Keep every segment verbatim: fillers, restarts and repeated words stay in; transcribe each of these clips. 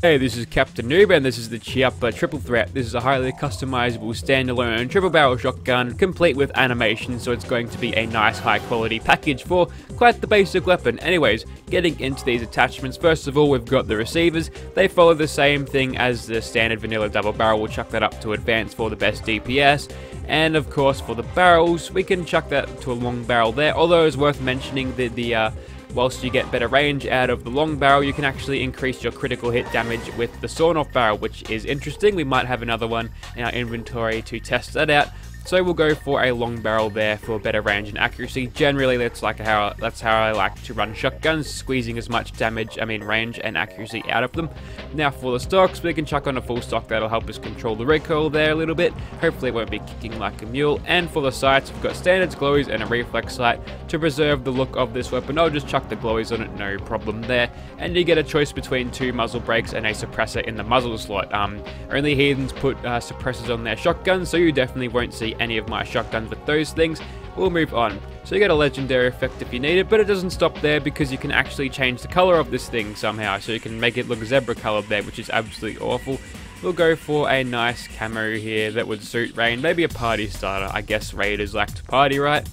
Hey, this is Captainoob, and this is the Chiappa Triple Threat. This is a highly customizable standalone triple barrel shotgun, complete with animation, so it's going to be a nice high quality package for quite the basic weapon. Anyways, getting into these attachments, first of all we've got the receivers. They follow the same thing as the standard vanilla double barrel. We'll chuck that up to advanced for the best D P S. And of course for the barrels, we can chuck that to a long barrel there, although it's worth mentioning that the, uh, whilst you get better range out of the long barrel, you can actually increase your critical hit damage with the sawn-off barrel, which is interesting. We might have another one in our inventory to test that out. So we'll go for a long barrel there for better range and accuracy. Generally, that's like how that's how I like to run shotguns, squeezing as much damage, I mean range and accuracy out of them. Now for the stocks, we can chuck on a full stock. That'll help us control the recoil there a little bit. Hopefully it won't be kicking like a mule. And for the sights, we've got standards, glowies, and a reflex sight to preserve the look of this weapon. I'll just chuck the glowies on it, no problem there. And you get a choice between two muzzle brakes and a suppressor in the muzzle slot. Um, only heathens put uh, suppressors on their shotguns, so you definitely won't see any of my shotguns with those things. We'll move on. So you get a legendary effect if you need it, but it doesn't stop there because you can actually change the color of this thing somehow, so you can make it look zebra colored there, which is absolutely awful. We'll go for a nice camo here that would suit Raine, maybe a party starter. I guess raiders like to party, right?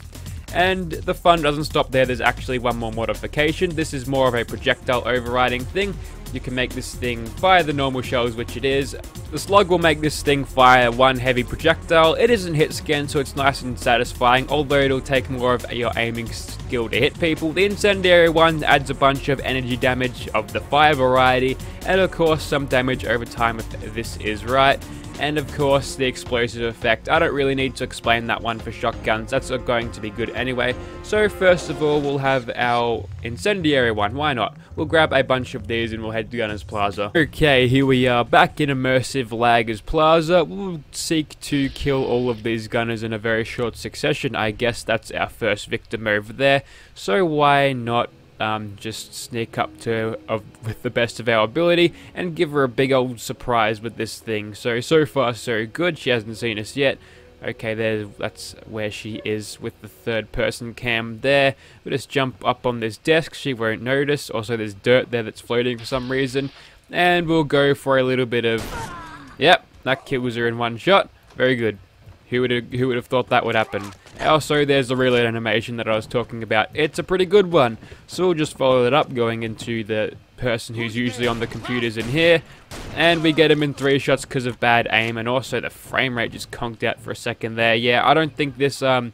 And the fun doesn't stop there. There's actually one more modification. This is more of a projectile overriding thing. You can make this thing fire the normal shells, which it is. The slug will make this thing fire one heavy projectile. It isn't hit scan, so it's nice and satisfying, although it'll take more of your aiming skill to hit people. The incendiary one adds a bunch of energy damage of the fire variety, and of course some damage over time if this is right. And of course the explosive effect, I don't really need to explain that one for shotguns, that's going to be good anyway. So first of all we'll have our incendiary one, why not? We'll grab a bunch of these and we'll head to Gunners Plaza. Okay, here we are back in Immersive Laggers Plaza. We'll seek to kill all of these gunners in a very short succession. I guess that's our first victim over there, so why not Um, just sneak up to uh, with the best of our ability and give her a big old surprise with this thing. So, so far so good. She hasn't seen us yet. Okay, there, that's where she is with the third person cam there. We'll just jump up on this desk, she won't notice. Also there's dirt there that's floating for some reason. And we'll go for a little bit of... Yep, that kills her in one shot. Very good. Who would have, who would have thought that would happen? Also, there's the reload animation that I was talking about. It's a pretty good one. So we'll just follow that up, going into the person who's usually on the computers in here. And we get him in three shots because of bad aim. And also, the frame rate just conked out for a second there. Yeah, I don't think this um,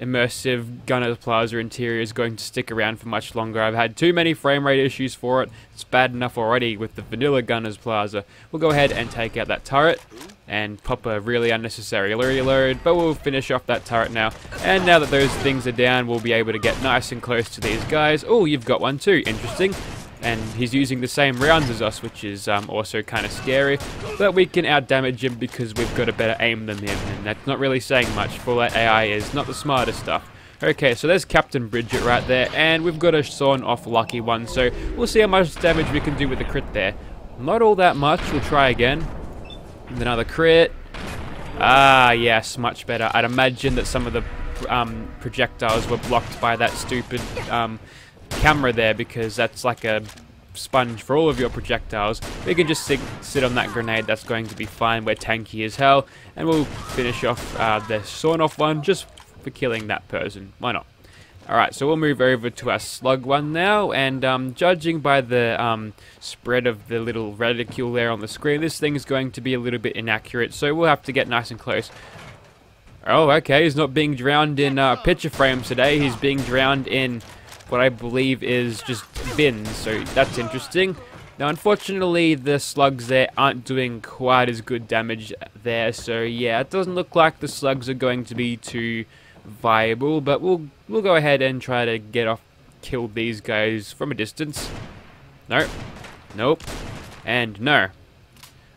immersive Gunners Plaza interior is going to stick around for much longer. I've had too many frame rate issues for it. It's bad enough already with the vanilla Gunners Plaza. We'll go ahead and take out that turret and pop a really unnecessary reload, but we'll finish off that turret now. And now that those things are down, we'll be able to get nice and close to these guys. Oh, you've got one too, interesting. And he's using the same rounds as us, which is um, also kind of scary. But we can outdamage him because we've got a better aim than him, and that's not really saying much. Fallout A I is not the smartest stuff. Okay, so there's Captain Bridget right there, and we've got a sawn-off lucky one, so we'll see how much damage we can do with the crit there. Not all that much, we'll try again. Another crit. Ah, yes, much better. I'd imagine that some of the um, projectiles were blocked by that stupid um, camera there, because that's like a sponge for all of your projectiles. We can just sit, sit on that grenade, that's going to be fine. We're tanky as hell. And we'll finish off uh, the sawn-off one just for killing that person. Why not? Alright, so we'll move over to our slug one now, and um, judging by the um, spread of the little reticule there on the screen, this thing's going to be a little bit inaccurate, so we'll have to get nice and close. Oh, okay, he's not being drowned in uh, picture frames today, he's being drowned in what I believe is just bins, so that's interesting. Now, unfortunately, the slugs there aren't doing quite as good damage there, so yeah, it doesn't look like the slugs are going to be too viable, but we'll we'll go ahead and try to get off, kill these guys from a distance. Nope, nope, and no. All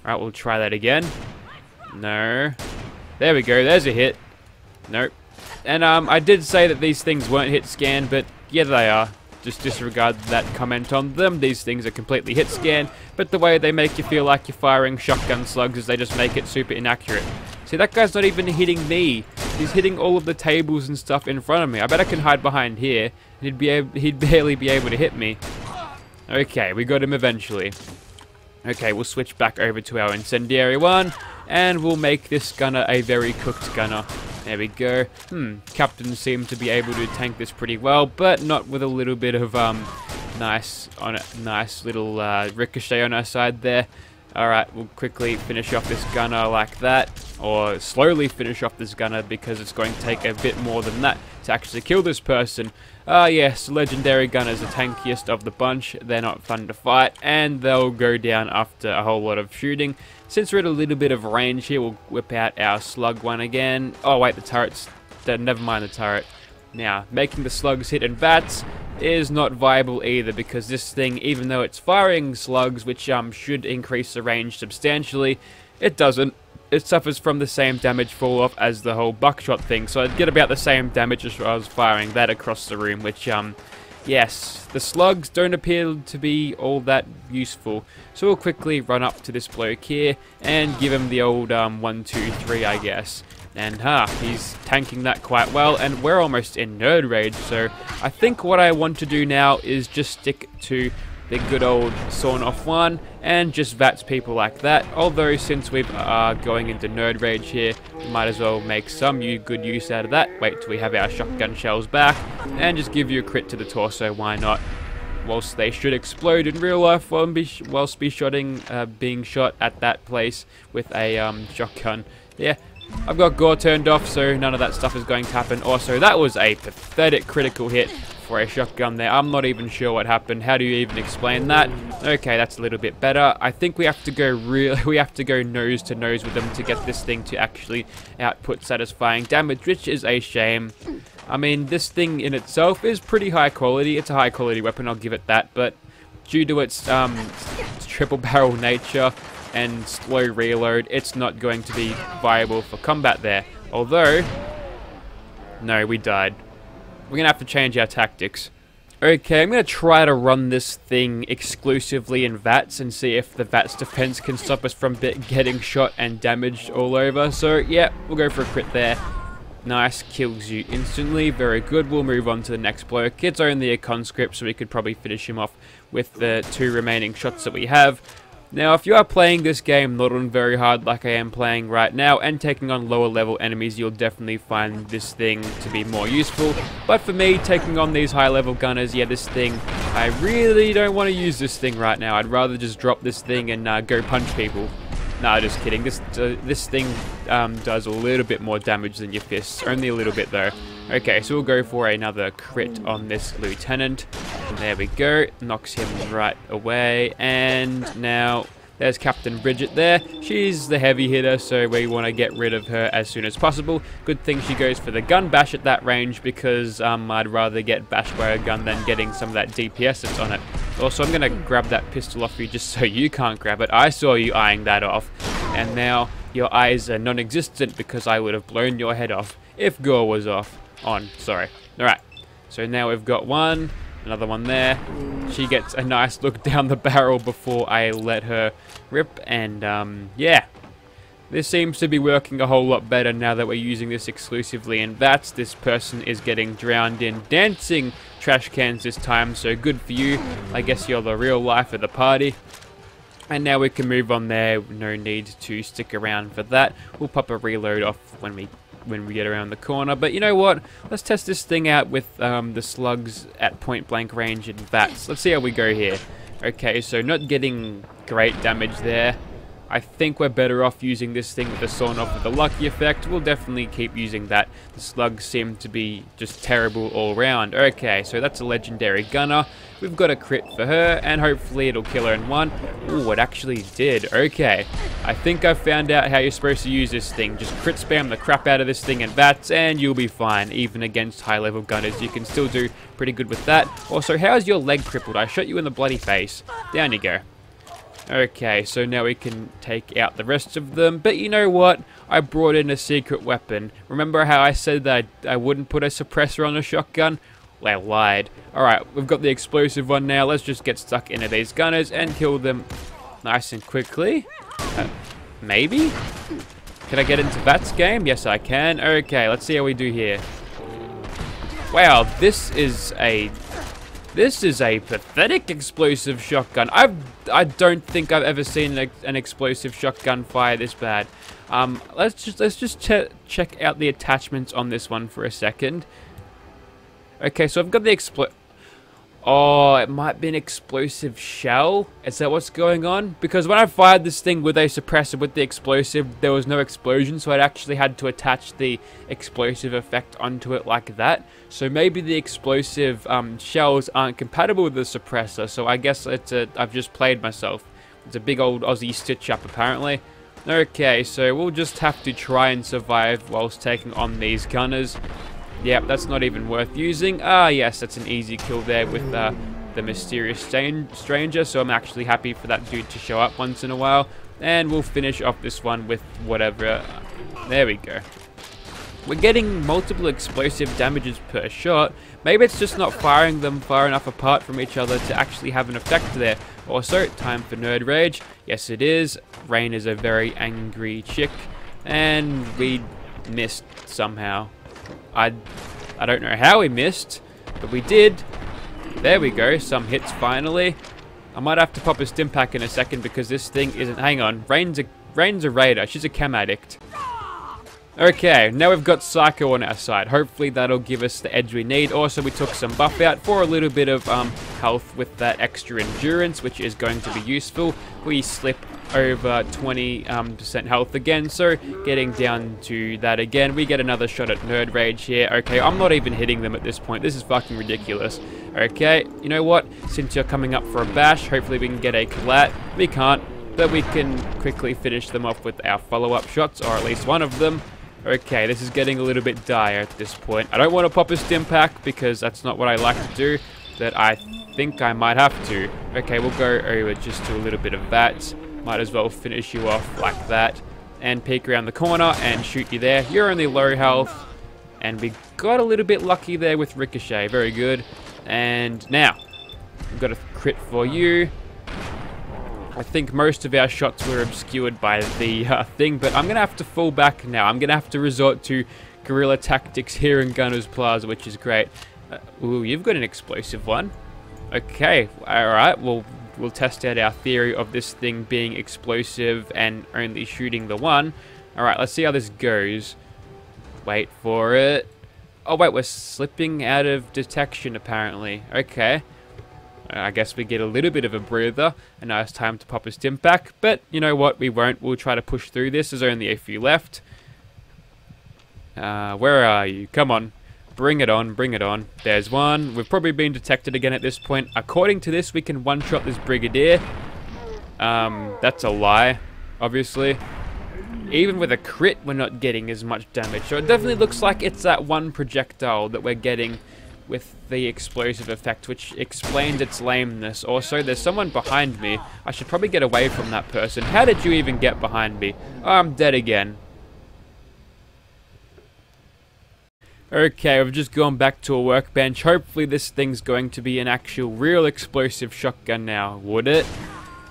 right, we'll try that again. No, there we go. There's a hit. Nope. And um, I did say that these things weren't hit scan, but yeah, they are. Just disregard that comment on them. These things are completely hit scan, but the way they make you feel like you're firing shotgun slugs is they just make it super inaccurate. See, that guy's not even hitting me. He's hitting all of the tables and stuff in front of me. I bet I can hide behind here, and he'd be able, he'd barely be able to hit me. Okay, we got him eventually. Okay, we'll switch back over to our incendiary one, and we'll make this gunner a very cooked gunner. There we go. Hmm, captains seem to be able to tank this pretty well, but not with a little bit of um, nice on it, nice little uh, ricochet on our side there. Alright, we'll quickly finish off this gunner like that, or slowly finish off this gunner because it's going to take a bit more than that to actually kill this person. Ah, uh, yes, legendary gunners are tankiest of the bunch, they're not fun to fight, and they'll go down after a whole lot of shooting. Since we're at a little bit of range here, we'll whip out our slug one again. Oh wait, the turret's... never mind the turret. Now, making the slugs hit and bats is not viable either, because this thing, even though it's firing slugs, which um should increase the range substantially, it doesn't. It suffers from the same damage fall off as the whole buckshot thing, so I'd get about the same damage as I was firing that across the room, which um yes, the slugs don't appear to be all that useful. So we'll quickly run up to this bloke here and give him the old um one two three, I guess. And ha, huh, he's tanking that quite well, and we're almost in nerd rage, so I think what I want to do now is just stick to the good old sawn off one, and just vats people like that. Although, since we are uh, going into nerd rage here, we might as well make some good use out of that. Wait till we have our shotgun shells back, and just give you a crit to the torso, why not? Whilst they should explode in real life, whilst be shotting, uh, being shot at that place with a um, shotgun. Yeah. I've got gore turned off, so none of that stuff is going to happen. Also, that was a pathetic critical hit for a shotgun there. I'm not even sure what happened. How do you even explain that? Okay, that's a little bit better. I think we have to go real. We have to go nose to nose with them to get this thing to actually output satisfying damage, which is a shame. I mean, this thing in itself is pretty high quality. It's a high quality weapon, I'll give it that, but due to its um, triple barrel nature and slow reload, it's not going to be viable for combat there. Although, no, we died. We're gonna have to change our tactics. Okay, I'm gonna try to run this thing exclusively in VATS and see if the VATS defense can stop us from getting shot and damaged all over. So yeah, we'll go for a crit there. Nice, kills you instantly. Very good. We'll move on to the next bloke. It's only a conscript, so we could probably finish him off with the two remaining shots that we have. Now, if you are playing this game not on very hard like I am playing right now and taking on lower level enemies, you'll definitely find this thing to be more useful. But for me, taking on these high level gunners, yeah, this thing, I really don't want to use this thing right now. I'd rather just drop this thing and uh, go punch people. Nah, just kidding. This, uh, this thing um, does a little bit more damage than your fists. Only a little bit, though. Okay, so we'll go for another crit on this lieutenant. And there we go. Knocks him right away. And now there's Captain Bridget there. She's the heavy hitter, so we want to get rid of her as soon as possible. Good thing she goes for the gun bash at that range, because um, I'd rather get bashed by a gun than getting some of that D P S that's on it. Also, I'm going to grab that pistol off you just so you can't grab it. I saw you eyeing that off. And now your eyes are non-existent because I would have blown your head off if gore was off. On, sorry. Alright, so now we've got one, another one there. She gets a nice look down the barrel before I let her rip, and um, yeah. This seems to be working a whole lot better now that we're using this exclusively in VATS. This person is getting drowned in dancing trash cans this time, so good for you. I guess you're the real life of the party. And now we can move on there, no need to stick around for that. We'll pop a reload off when we... when we get around the corner, but you know what, let's test this thing out with um, the slugs at point blank range and VATS. Let's see how we go here. Okay, so not getting great damage there. I think we're better off using this thing with the sawn off with the lucky effect. We'll definitely keep using that. The slugs seem to be just terrible all round. Okay, so that's a legendary gunner. We've got a crit for her, and hopefully it'll kill her in one. Ooh, it actually did. Okay, I think I found out how you're supposed to use this thing. Just crit spam the crap out of this thing and VATS, and you'll be fine. Even against high level gunners, you can still do pretty good with that. Also, how's your leg crippled? I shot you in the bloody face. Down you go. Okay, so now we can take out the rest of them, but you know what? I brought in a secret weapon. Remember how I said that I wouldn't put a suppressor on a shotgun? Well, I lied. Alright, we've got the explosive one now. Let's just get stuck into these gunners and kill them nice and quickly. Uh, maybe? Can I get into VATS game? Yes, I can. Okay, let's see how we do here. Wow, this is a This is a pathetic explosive shotgun. I've, I don't think I've ever seen a, an explosive shotgun fire this bad. Um, let's just let's just ch check out the attachments on this one for a second. Okay, so I've got the expl- Oh, it might be an explosive shell? Is that what's going on? Because when I fired this thing with a suppressor with the explosive, there was no explosion, so I'd actually had to attach the explosive effect onto it like that. So maybe the explosive um, shells aren't compatible with the suppressor, so I guess it's a, I've just played myself. It's a big old Aussie stitch-up, apparently. Okay, so we'll just have to try and survive whilst taking on these gunners. Yep, that's not even worth using. Ah, yes, that's an easy kill there with uh, the mysterious stranger, so I'm actually happy for that dude to show up once in a while. And we'll finish off this one with whatever. There we go. We're getting multiple explosive damages per shot. Maybe it's just not firing them far enough apart from each other to actually have an effect there. Also, time for Nerd Rage. Yes, it is. Raine is a very angry chick. And we missed somehow. I, I don't know how we missed, but we did. There we go, some hits finally. I might have to pop a stim pack in a second because this thing isn't... Hang on, Raine's a, Raine's a raider. She's a chem addict. Okay, now we've got Psycho on our side. Hopefully that'll give us the edge we need. Also, we took some buff out for a little bit of um, health with that extra endurance, which is going to be useful. We slip over twenty percent um, health again, so getting down to that again. We get another shot at Nerd Rage here. Okay, I'm not even hitting them at this point. This is fucking ridiculous. Okay, you know what? Since you're coming up for a bash, hopefully we can get a collat. We can't, but we can quickly finish them off with our follow-up shots, or at least one of them. Okay, this is getting a little bit dire at this point. I don't want to pop a stim pack because that's not what I like to do, but I think I might have to. Okay, we'll go over just to a little bit of that. Might as well finish you off like that and peek around the corner and shoot you there. You're only low health, and we got a little bit lucky there with Ricochet. Very good. And now we've got a crit for you. I think most of our shots were obscured by the uh, thing, but I'm gonna have to fall back now. I'm gonna have to resort to guerrilla tactics here in Gunners Plaza, which is great. Uh, ooh, you've got an explosive one. Okay, all right, well, we'll test out our theory of this thing being explosive and only shooting the one. All right, let's see how this goes. Wait for it. Oh, wait, we're slipping out of detection, apparently. Okay. I guess we get a little bit of a breather. A nice time to pop a stim back. But, you know what? We won't. We'll try to push through this. There's only a few left. Uh, where are you? Come on. Bring it on, bring it on. There's one. We've probably been detected again at this point. According to this, we can one-shot this Brigadier. Um, that's a lie, obviously. Even with a crit, we're not getting as much damage. So it definitely looks like it's that one projectile that we're getting with the explosive effect, which explains its lameness. Also, there's someone behind me. I should probably get away from that person. How did you even get behind me? Oh, I'm dead again. Okay, I've just gone back to a workbench. Hopefully this thing's going to be an actual real explosive shotgun now, would it?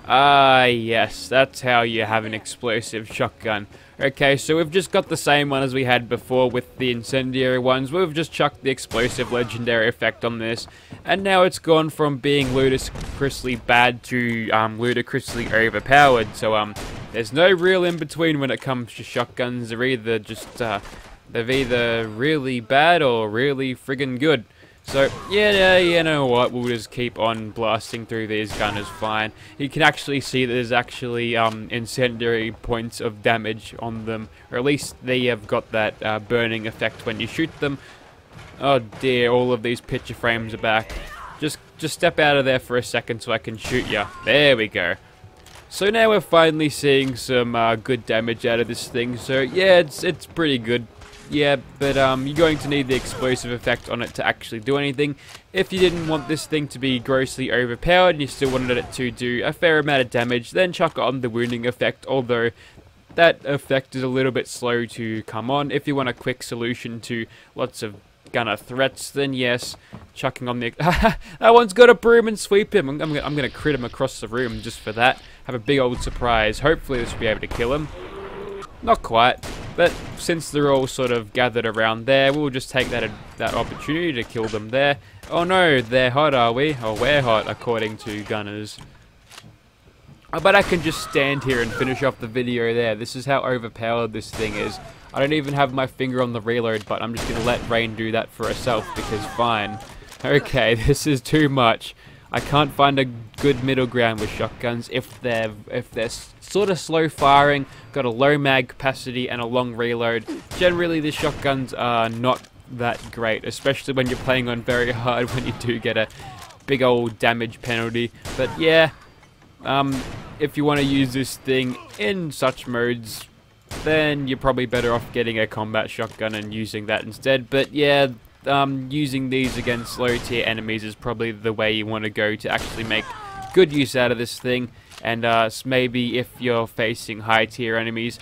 Ah, yes, that's how you have an explosive shotgun. Okay, so we've just got the same one as we had before with the incendiary ones. We've just chucked the explosive legendary effect on this, and now it's gone from being ludicrously bad to um, ludicrously overpowered. So um, there's no real in-between when it comes to shotguns. They're either just... Uh, They're either really bad or really friggin' good. So, yeah, you know what, we'll just keep on blasting through these gunners fine. You can actually see that there's actually um, incendiary points of damage on them. Or at least they have got that uh, burning effect when you shoot them. Oh dear, all of these picture frames are back. Just, just step out of there for a second so I can shoot ya. There we go. So now we're finally seeing some uh, good damage out of this thing. So, yeah, it's, it's pretty good. Yeah, but um, you're going to need the explosive effect on it to actually do anything. If you didn't want this thing to be grossly overpowered and you still wanted it to do a fair amount of damage, then chuck on the wounding effect, although that effect is a little bit slow to come on. If you want a quick solution to lots of gunner threats, then yes, chucking on the... That one's got a broom and sweep him. I'm, I'm going to crit him across the room just for that. Have a big old surprise. Hopefully this will be able to kill him. Not quite. But since they're all sort of gathered around there, we'll just take that that opportunity to kill them there. Oh no, they're hot, are we? Oh, we're hot, according to Gunners. Oh, but I can just stand here and finish off the video there. This is how overpowered this thing is. I don't even have my finger on the reload, but I'm just going to let Raine do that for herself, because fine. Okay, this is too much. I can't find a good middle ground with shotguns if they're if they're sort of slow firing, got a low mag capacity and a long reload. Generally, the shotguns are not that great, especially when you're playing on very hard, when you do get a big old damage penalty. But yeah, um, if you want to use this thing in such modes, then you're probably better off getting a combat shotgun and using that instead. But yeah. Um, using these against low tier enemies is probably the way you want to go to actually make good use out of this thing, and uh, maybe if you're facing high tier enemies,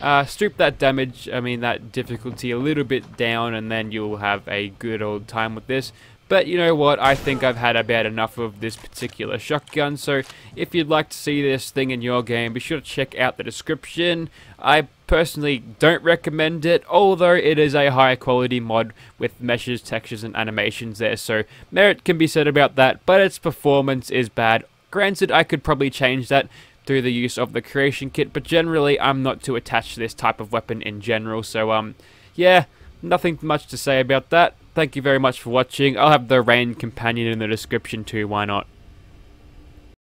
uh, strip that damage, I mean that difficulty a little bit down, and then you'll have a good old time with this. But you know what, I think I've had about enough of this particular shotgun, so if you'd like to see this thing in your game, be sure to check out the description. I personally don't recommend it, although it is a high quality mod with meshes, textures and animations there, so merit can be said about that, but its performance is bad. Granted, I could probably change that through the use of the creation kit, but generally I'm not too attached to this type of weapon in general, so um, yeah, nothing much to say about that. Thank you very much for watching. I'll have the Raine companion in the description too, why not?